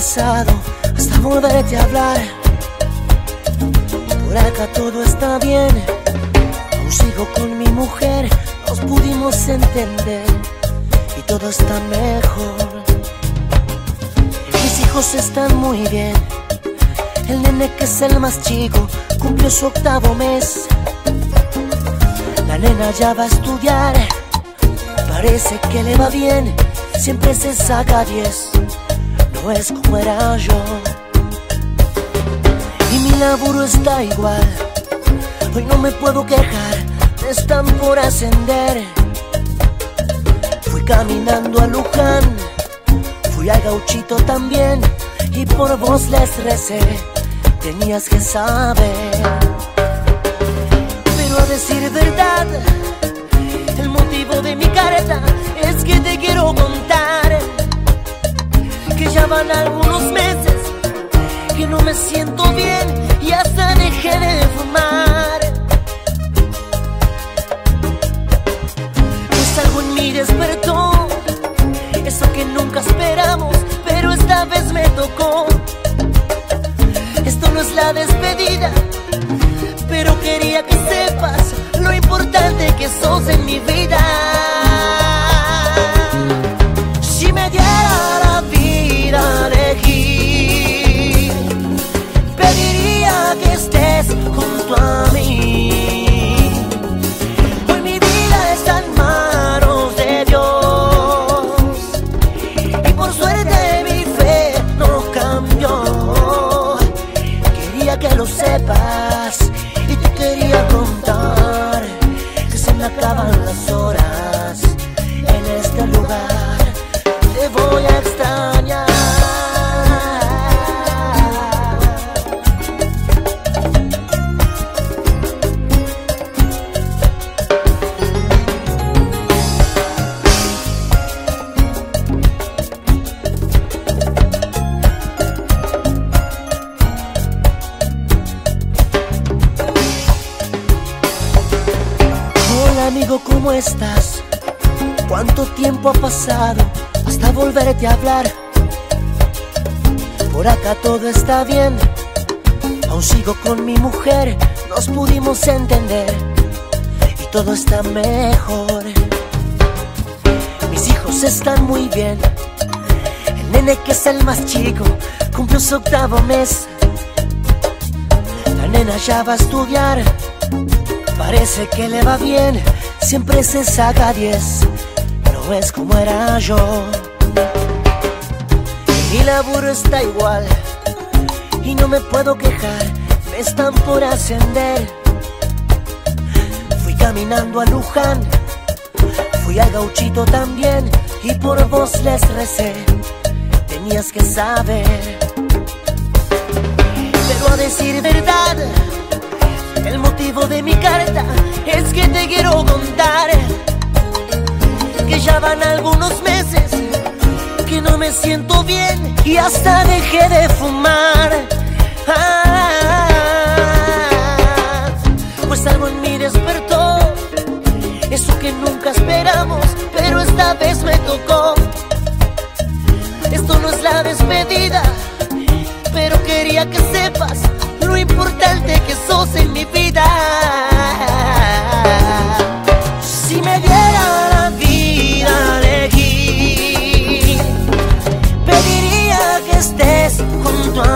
pasado hasta volverte a hablar. Por acá todo está bien, aún sigo con mi mujer, nos pudimos entender y todo está mejor. Mis hijos están muy bien, el nene que es el más chico cumplió su 8º mes. La nena ya va a estudiar, parece que le va bien, siempre se saca 10, no es como era yo. Y mi laburo está igual, hoy no me puedo quejar, me están por ascender. Fui caminando a Luján, fui a Gauchito también, y por vos les recé, tenías que saber. Pero a decir verdad, el motivo de mi carta es que te quiero contar que ya van algunos meses que no me siento bien y hasta dejé de fumar. Pues algo en mí despertó, eso que nunca esperamos, pero esta vez me tocó. Esto no es la despedida, pero quería que sepas lo importante que sos en mi vida. Si me diera la vida de elegir, pediría que estés junto a mí. Hoy mi vida está en manos de Dios y por suerte mi fe no cambió. Quería que lo sepas, quería contar que se me acaban las horas en este lugar. Te voy a extrañar. ¿Cómo estás? ¿Cuánto tiempo ha pasado hasta volverte a hablar? Por acá todo está bien, aún sigo con mi mujer, nos pudimos entender y todo está mejor. Mis hijos están muy bien, el nene que es el más chico cumplió su 8º mes. La nena ya va a estudiar, parece que le va bien, siempre se saca 10, no es como era yo. Mi laburo está igual y no me puedo quejar, me están por ascender. Fui caminando a Luján, fui a Gauchito también, y por vos les recé, tenías que saber. Pero a decir verdad, el motivo de mi carta es que te quiero contar que ya van algunos meses que no me siento bien y hasta dejé de fumar. Pues algo en mí despertó, eso que nunca esperamos, pero esta vez me tocó. Esto no es la despedida, pero quería que sepas lo importante que sos en mi vida. Si me diera la vida elegir, pediría que estés junto a mí.